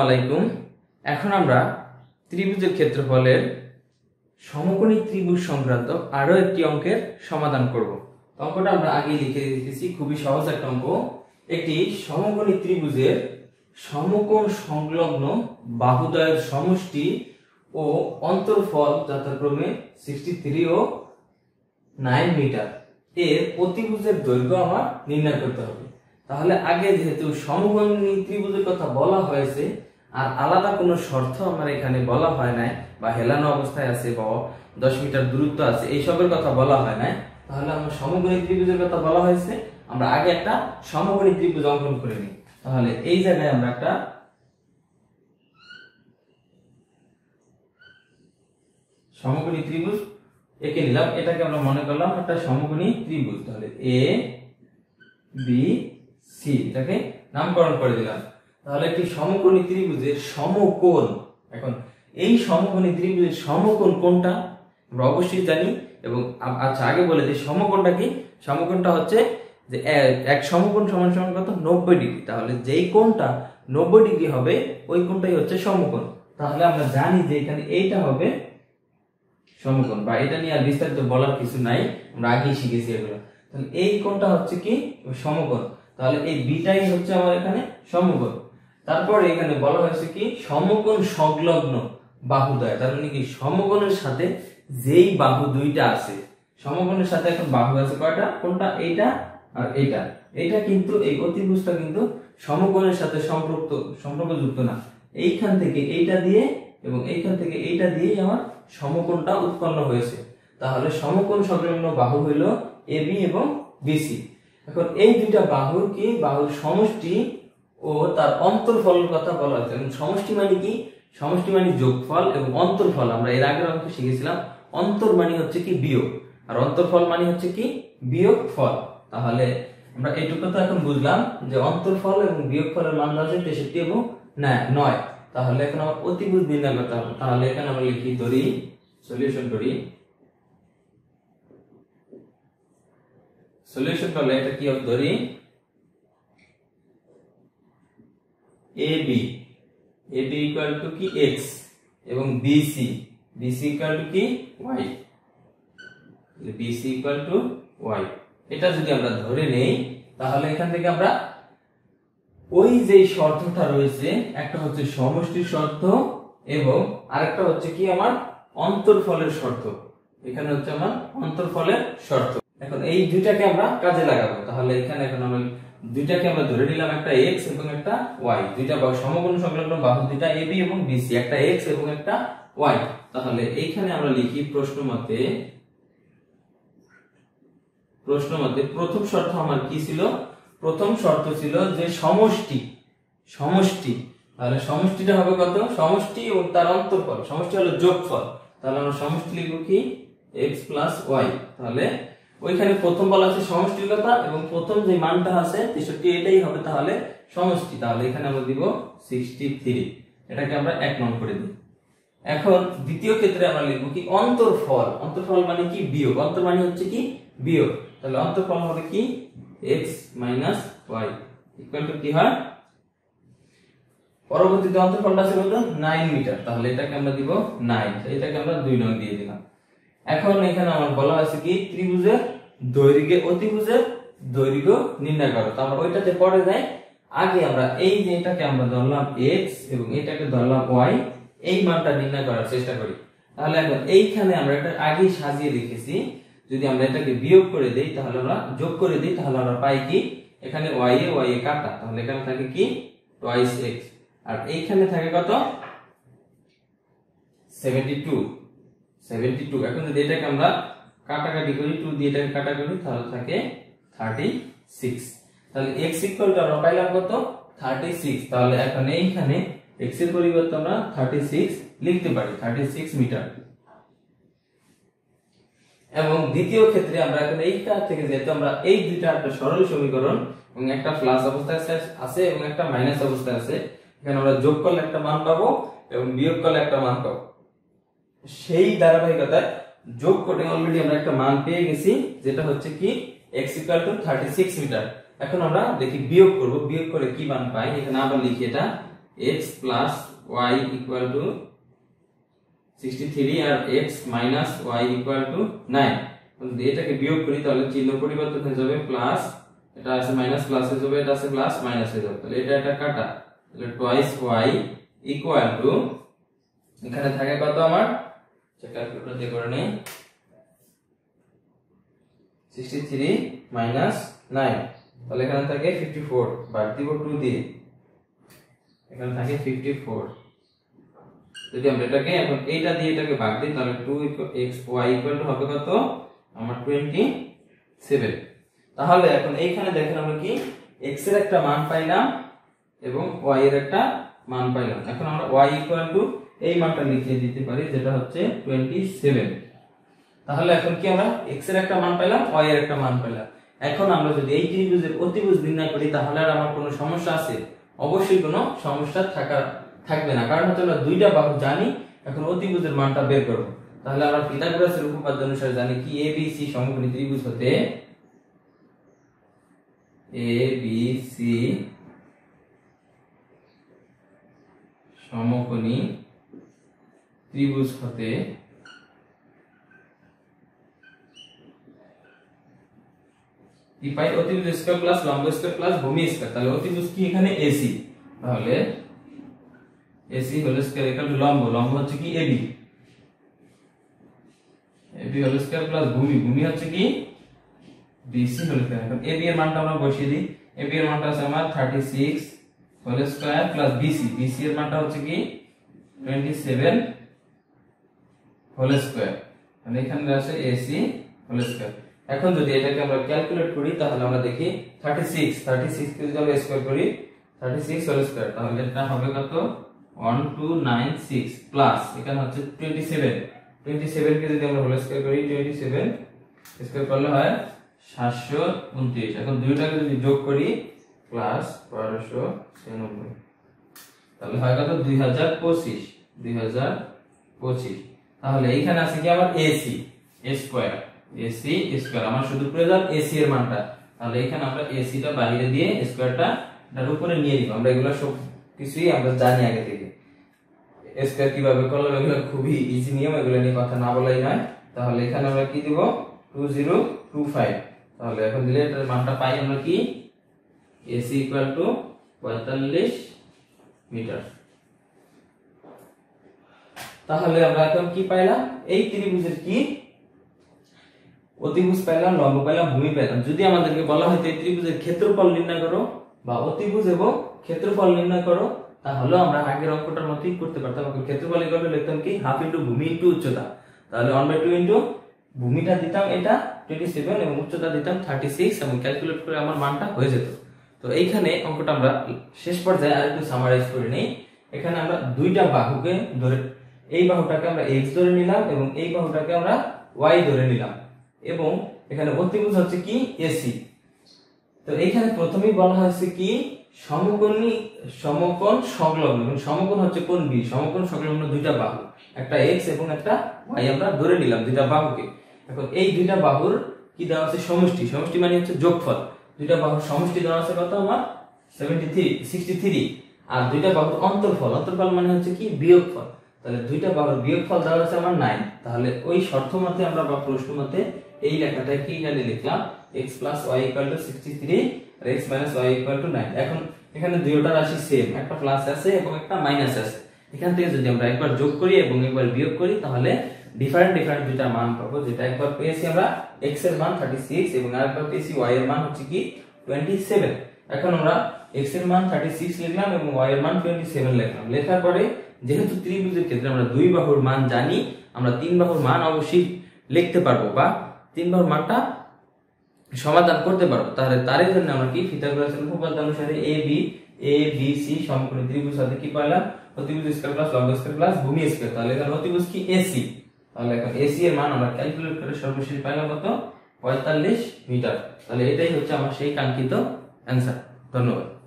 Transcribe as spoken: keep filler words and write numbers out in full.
आलैकुम एखन आमरा त्रिभुजेर क्षेत्रफलेर समकोणी त्रिभुज संक्रांत आरो एकटी अंकेर समाधान करब। तो अंकटा आमरा आगे लिखे दितेछि, खूबई सहज एक अंक। एकटी समकोणी त्रिभुजेर समकोण संलग्न बाहुद्वयेर समष्टि ओ अंतरफल यथाक्रमे तिरसठ ओ नौ मीटार एर प्रतिभुजेर दैर्घ्य आमरा निर्णय करते हबे। তাহলে আগে যেহেতু সমকোণী ত্রিভুজের কথা বলা হয়েছে আর আলাদা কোনো শর্ত আমার এখানে বলা হয় নাই বা হেলানো অবস্থায় আছে বা দশ মিটার দূরত্ব আছে এই সবের কথা বলা হয় নাই, তাহলে আমরা সমকোণী ত্রিভুজের কথা বলা হয়েছে, আমরা আগে একটা সমকোণী ত্রিভুজ অঙ্কন করে নিই। তাহলে এই জায়গায় আমরা একটা সমকোণী ত্রিভুজ এঁকে নিলাম, এটাকে আমরা মনে করলাম একটা সমকোণী ত্রিভুজ। তাহলে এ বি सी এটাকে নামকরণ করে দিলাম। তাহলে কি সমকোণী ত্রিভুজের সমকোণ, এখন এই সমকোণী ত্রিভুজের সমকোণ কোনটা আমরা অবশ্যই জানি। এবং আচ্ছা আগে বলে দিই সমকোণটা কি। সমকোণটা হচ্ছে যে এক সমকোণ সমান সমান কত, নব্বই ডিগ্রি। তাহলে যেই কোণটা নব্বই ডিগ্রি হবে ওই কোণটাই হচ্ছে সমকোণ। তাহলে আমরা জানি যে এখানে এইটা হবে সমকোণ, বা এটা নিয়ে আর বিস্তারিত বলার কিছু নাই, আমরা আগেই শিখেছি এগুলো। তাহলে এই কোণটা হচ্ছে কি সমকোণ। তাহলে এই বিটাই হচ্ছে আমার এখানে সমকোণ। তারপর এখানে বলা হয়েছে কি সমকোণ সংলগ্ন বাহুদ্বয়, তার মানে কি সমকোণের সাথে যেই বাহু দুইটা আছে, সমকোণের সাথে এখন বাহু আছে কয়টা, কোনটা, এইটা আর এইটা। এইটা কিন্তু এই অতিভুজটা কিন্তু সমকোণের সাথে সম্পর্ক সম্পর্কযুক্ত না, এইখান থেকে এইটা দিয়ে এবং এইখান থেকে এইটা দিয়ে আমার সমকোণটা উৎপন্ন হয়েছে। তাহলে সমকোণ সংলগ্ন বাহু হইল এ বি এবং বিসি। এখন এই দুইটা বাহুর কি বাহুর সমষ্টি ও তার অন্তরফলের কথা বলা হয়েছে। সমষ্টি মানে কি, সমষ্টি মানে যোগফল এবং অন্তরফল আমরা এর আগের অঙ্কে শিখেছিলাম। অন্তর মানে হচ্ছে কি বিয়োগ আর অন্তরফল মানে হচ্ছে কি বিয়োগ ফল। তাহলে আমরা এইটুকু তো এখন বুঝলাম যে অন্তরফল এবং বিয়োগ ফলের মান হচ্ছে তেষট্টি এবং নয়। তাহলে এখন আমার অতিভুজ নির্ণয় করতে হবে। তাহলে এখানে আমরা লিখি ধরি সলিউশন ধরি सॉल्यूशन করলে এটা কি হবে, ধরি ab ab ইকুয়াল টু কি x এবং bc bc ইকুয়াল টু কি y, তাহলে bc ইকুয়াল টু y। এটা যদি আমরা ধরে নেই তাহলে এখান থেকে আমরা ওই যে শর্তটা রয়েছে, একটা হচ্ছে সমষ্টির শর্ত এবং আরেকটা হচ্ছে কি আমার অন্তরফলের শর্ত। এখানে হচ্ছে আমার অন্তরফলের শর্ত, এখন এই দুইটাকে আমরা কাজে লাগাবো। তাহলে এখানে এখন আমরা দুইটাকে আমরা ধরে নিলাম, একটা x এবং একটা y, দুইটা বাহু সমকোণ সংলগ্ন বাহু দুইটা ab এবং bc, একটা x এবং একটা y। তাহলে এইখানে আমরা লিখি প্রশ্নমতে প্রশ্নমতে প্রথম শর্ত আমার কি ছিল, প্রথম শর্ত ছিল যে সমষ্টি সমষ্টি তাহলে সমষ্টিটা হবে কত, সমষ্টি এবং তার অন্তরফল, সমষ্টি হলো যোগফল। তাহলে আমরা সমষ্টি লিখব কি x প্লাস y। তাহলে ওইখানে প্রথম বলা আছে সমষ্টির কথা এবং প্রথম যে মানটা আছে তেষট্টি, এটাই হবে তাহলে সমষ্টি। তাহলে এখানে আমরা দিব সিক্সটি থ্রি, এটাকে আমরা এক নং করে দিই। এখন দ্বিতীয় ক্ষেত্রে আমরা লিখব কি অন্তরফল। অন্তরফল মানে কি বিয়োগ, অন্তর মানে হচ্ছে কি বিয়োগ। তাহলে অন্তরফল হবে কি x minus y equal to কি হয়, পরবর্তীতে অন্তরফলটা আছে কত, নয় মিটার। তাহলে এটাকে আমরা দিব নয়, এটাকে আমরা দুই নং দিয়ে দিলাম। এখন এখানে আমার বলা আছে কি ত্রিভুজের দৈর্ঘ্য, অতিভুজের দৈর্ঘ্য নির্ণয় করো। তো আমরা ওইটাতে পরে যাই, আগে আমরা এই যে এটাকে আমরা ধরলাম x এবং এটাকে ধরলাম y, এই মানটা নির্ণয় করার চেষ্টা করি। তাহলে এখন এইখানে আমরা এটা আগে সাজিয়ে রেখেছি, যদি আমরা এটাকে বিয়োগ করে দেই তাহলে আমরা যোগ করে দেই, তাহলে আমরা পাই কি এখানে y এ y এ কাটা, তাহলে এখানে থাকে কি টুয়াইস x আর এইখানে থাকে কত সেভেন্টি টু সেভেন্টি টু। এখন যদি এটাকে আমরা কাটাকাটি করি টু দিয়ে এটাকে কাটাকাটি, তাহলে থাকে থার্টি সিক্স। তাহলে x ইকুয়াল টু আমরা পাইলাম কত থার্টি সিক্স। তাহলে এখন এইখানে x এর পরিবর্তে আমরা থার্টি সিক্স লিখতে পারি, থার্টি সিক্স মিটার। এবং দ্বিতীয় ক্ষেত্রে আমরা এখন এইটা থেকে যেহেতু আমরা এই দুইটা একটা সরল সমীকরণ এবং একটা প্লাস অবস্থায় আছে এবং একটা মাইনাস অবস্থায় আছে, এখানে আমরা যোগ করলে একটা মান পাবো এবং বিয়োগ করলে একটা মান পাবো। সেই ধারাবাহিকতায় যোগ করে অলরেডি আমরা একটা মান পেয়ে গেছি যেটা হচ্ছে কি x equal to thirty six metre. এখন আমরা দেখি বিয়োগ করব, বিয়োগ করে কি মান পাই। এখানে আবার লিখি এটা x plus y equal to sixty three और x minus y equal to nine এটাকে বিয়োগ করি তাহলে চিহ্ন পরিবর্তন হয়ে যাবে প্লাস এটা আছে মাইনাস প্লাস হয়ে যাবে এটা আছে প্লাস মাইনাস হয়ে যাবে তাহলে এটা এটা কাটা তাহলে টুয়াইস y ইকুয়াল টু এখানে থাকে কত আমার চেক ক্যালকুলেটর দিয়ে করে নেই সিক্সটি থ্রি মাইনাস নাইন তাহলে এখানে থাকে ফিফটি ফোর বাদ দিব টু দিয়ে এখানে থাকে ফিফটি ফোর যদি আমরা এটাকে এখন এইটা দিয়ে এটাকে ভাগ দিই তাহলে two x y equal to হবে কত আমার টোয়েন্টি সেভেন তাহলে এখন এইখানে দেখেন আমরা কি x এর একটা মান পাইলাম এবং y এর একটা মান পাইলাম এখন আমরা y = এই মানটা লিখে দিতে পারি যেটা হচ্ছে টোয়েন্টি সেভেন তাহলে এখন কি আমরা x এর একটা মান পাইলাম y এর একটা মান পেলাম এখন আমরা যদি এই ত্রিভুজের অতিভুজ নির্ণয় করি তাহলে আর আমার কোনো সমস্যা আছে অবশ্যই কোনো সমস্যা থাকা থাকবে না কারণ হচ্ছে আমরা দুইটা বাহু জানি এখন অতিভুজের মানটা বের করব তাহলে আমরা পিথাগোরাসের উপপাদ্য অনুসারে জানি কি এবিসি সমকোণী ত্রিভুজ হতে এবিসি সমকোণী ত্রিভুজ হতে কি পাই অতিভুজ স্কয়ার প্লাস লম্ব স্কয়ার প্লাস ভূমি স্কয়ার তাহলে অতিভুজ কি এখানে এসি তাহলে AC whole square equal to লম্ব লম্ব হচ্ছে কি AB AB whole square plus भूमि भूमि হচ্ছে কি বিসি होल स्क्वायर এখন এবি এর মানটা আমরা বসিয়ে দিই এবি এর মানটা আছে আমার thirty six whole square plus BC BC এর মানটা হচ্ছে কি টোয়েন্টি সেভেন होल स्क्वायर মানে এখানে আছে এসি होल स्क्वायर এখন যদি এটাকে আমরা ক্যালকুলেট করি তাহলে আমরা দেখি থার্টি সিক্স থার্টি সিক্স কে যদি আমরা স্কয়ার করি থার্টি সিক্স होल स्क्वायर তাহলে এটা হবে কত one two nine six plus এখানে হচ্ছে টোয়েন্টি সেভেন টোয়েন্টি সেভেন কে যদি আমরা হোল স্কয়ার করি টোয়েন্টি সেভেন স্কয়ার করলে হয় সাতশো উনত্রিশ এখন দুইটাকে যদি যোগ করি প্লাস বারোশো ছিয়ানব্বই তাহলে হয় কত দুই হাজার পঁচিশ তাহলে এইখানে আছে কি আমার ac স্কয়ার ac স্কয়ার আমার শুধু প্রয়োজন ac এর মানটা তাহলে এখানে আমরা ac টা বাইরে দিয়ে স্কয়ারটা এর উপরে নিয়ে নিব আমরা এগুলা সব কিছুই আমরা জানি আগে থেকে স্কয়ার কিভাবে করলাম এগুলো খুবই ইজি নিয়ম এগুলো নিয়ে কথা না বলাই নয় তাহলে এখানে আমরা কি দিব টু জিরো টু ফাইভ তাহলে এখন দিলে এর মানটা পাই আমরা কি ac = পঁয়তাল্লিশ মিটার তাহলে আমরা এখন কি পাইলাম এই ত্রিভুজের কি অতিভুজ পাইলাম লম্ব পাইলাম ভূমি পাইলাম যদি আমাদেরকে বলা হয় এই ত্রিভুজের ক্ষেত্রফল নির্ণয় করো বা অতিভুজ এবং ক্ষেত্রফল নির্ণয় করো তাহলে আমরা আগের অঙ্কটার মতই করতে পারতাম আমরা ক্ষেত্রফল ইকুয়াল টু লিখতাম কি হাফ ইনটু ভূমি ইনটু উচ্চতা তাহলে ওয়ান বাই টু ইনটু ভূমিটা দিতাম এটা টোয়েন্টি সেভেন এবং উচ্চতা দিতাম থার্টি সিক্স এবং ক্যালকুলেট করে আমার মানটা হয়ে যেত তো এইখানে অঙ্কটা আমরা শেষ পর্যায়ে আরেকটু সামারাইজ করে নেই এখানে আমরা দুইটা বাহুকে ধরে এই বাহুটাকে আমরা x ধরে নিলাম এবং এই বাহুটাকে আমরা y ধরে নিলাম এবং এখানে অতিভুজ হচ্ছে কি ac তো এখানে প্রথমেই বলা হয়েছে কি সমকোণী সমকোণ সংলগ্ন মানে সমকোণ হচ্ছে কোণ বি সমকোণ সংলগ্ন দুইটা বাহু একটা x এবং একটা y আমরা ধরে নিলাম দুইটা বাহুকে এখন এই দুইটা বাহুর কি দেওয়া আছে সমষ্টি সমষ্টি মানে হচ্ছে যোগফল দুইটা বাহুর সমষ্টি দেওয়া আছে কত আমার সেভেন্টি থ্রি সিক্সটি থ্রি আর দুইটা বাহুর অন্তরফল অন্তরফল মানে হচ্ছে কি বিয়োগফল তাহলে দুইটা বাহুর বিয়োগফল দেওয়া আছে আমার নাইন তাহলে ওই শর্তমতে আমরা বা প্রশ্নমতে এই লেখাটা কি এখানে লিখলাম x + y = sixty three x - y = nine এখন এখানে দুইটা রাশি सेम একটা প্লাস আছে এবং একটা মাইনাস আছে এখান থেকে যদি আমরা একবার যোগ করি এবং একবার বিয়োগ করি তাহলে ডিফারেন্ট ডিফারেন্ট দুইটা মান পাবো যেটা একবার পেয়েছি আমরা x এর মান থার্টি সিক্স এবং আরেকবার পেয়েছি y এর মান হচ্ছে কি টোয়েন্টি সেভেন এখন আমরা x এর মান থার্টি সিক্স লিখলাম এবং y এর মান টোয়েন্টি সেভেন লিখলাম লেখার পরে যেহেতু ত্রিভুজের ক্ষেত্রে আমরা দুই বাহুর মান জানি আমরা তিন বাহুর মান অবশ্যই লিখতে পারবো বা তিন বাহুর মানটা সমাধান করতে পারবো তাহলে তার জন্য আমরা কি পিথাগোরাসের উপপাদ্য অনুসারে ab abc সমকোণী ত্রিভুজ হতে কি পেলাম অতিভুজ স্কয়ার প্লাস লম্ব স্কয়ার প্লাস ভূমি স্কয়ার তাহলে এখানে অতিভুজ কি ac তাহলে এখন ac এর মান আমরা ক্যালকুলেট করে সর্বশেষ পাইলাম কত পঁয়তাল্লিশ মিটার তাহলে এটাই হচ্ছে আমার সেই কাঙ্ক্ষিত অ্যানসার ধন্যবাদ।